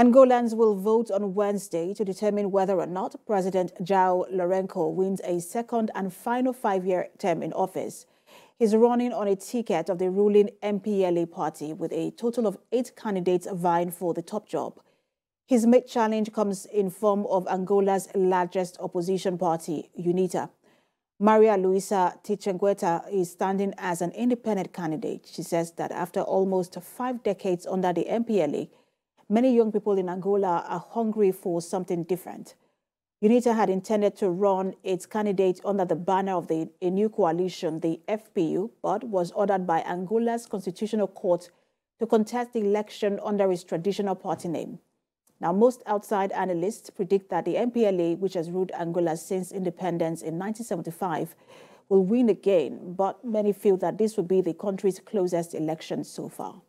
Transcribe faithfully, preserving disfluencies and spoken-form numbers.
Angolans will vote on Wednesday to determine whether or not President João Lourenço wins a second and final five-year term in office. He's running on a ticket of the ruling M P L A party with a total of eight candidates vying for the top job. His main challenge comes in form of Angola's largest opposition party, UNITA. Maria Luisa Tichengueta is standing as an independent candidate. She says that after almost five decades under the M P L A, many young people in Angola are hungry for something different. UNITA had intended to run its candidate under the banner of the, a new coalition, the F P U, but was ordered by Angola's Constitutional Court to contest the election under its traditional party name. Now, most outside analysts predict that the M P L A, which has ruled Angola since independence in nineteen seventy-five, will win again, but many feel that this will be the country's closest election so far.